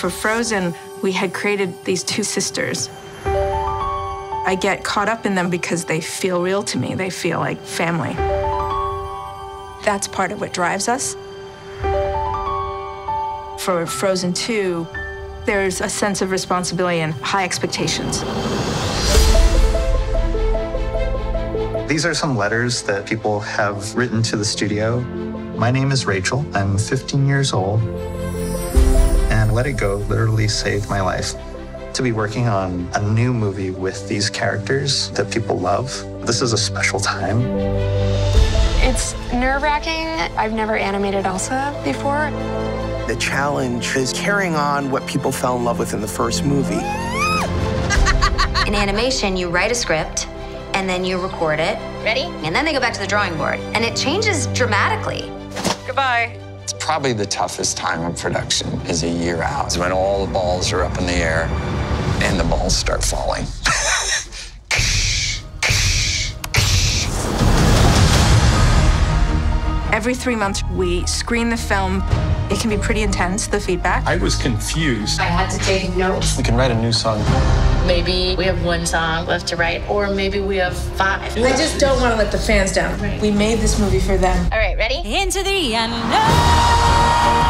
For Frozen, we had created these two sisters. I get caught up in them because they feel real to me. They feel like family. That's part of what drives us. For Frozen 2, there's a sense of responsibility and high expectations. These are some letters that people have written to the studio. My name is Rachel. I'm 15 years old. And Let It Go literally saved my life. To be working on a new movie with these characters that people love, this is a special time. It's nerve-wracking. I've never animated Elsa before. The challenge is carrying on what people fell in love with in the first movie. In animation, you write a script, and then you record it. Ready? And then they go back to the drawing board, and it changes dramatically. Goodbye. It's probably the toughest time of production is a year out. It's when all the balls are up in the air and the balls start falling. Every 3 months, we screen the film. It can be pretty intense, the feedback. I was confused. I had to take notes. We can write a new song. Maybe we have one song left to write, or maybe we have five. I just don't want to let the fans down. Right. We made this movie for them. All right, ready? Into the unknown.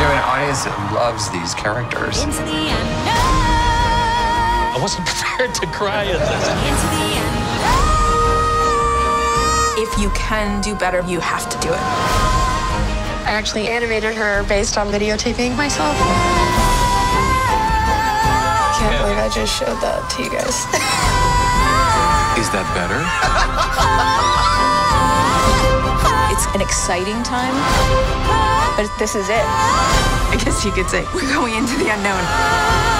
You're an audience that loves these characters. Into the unknown. I wasn't prepared to cry at this. Into the unknown. If you can do better, you have to do it. I actually animated her based on videotaping myself. I can't believe I just showed that to you guys. Is that better? It's an exciting time, but this is it. I guess you could say we're going into the unknown.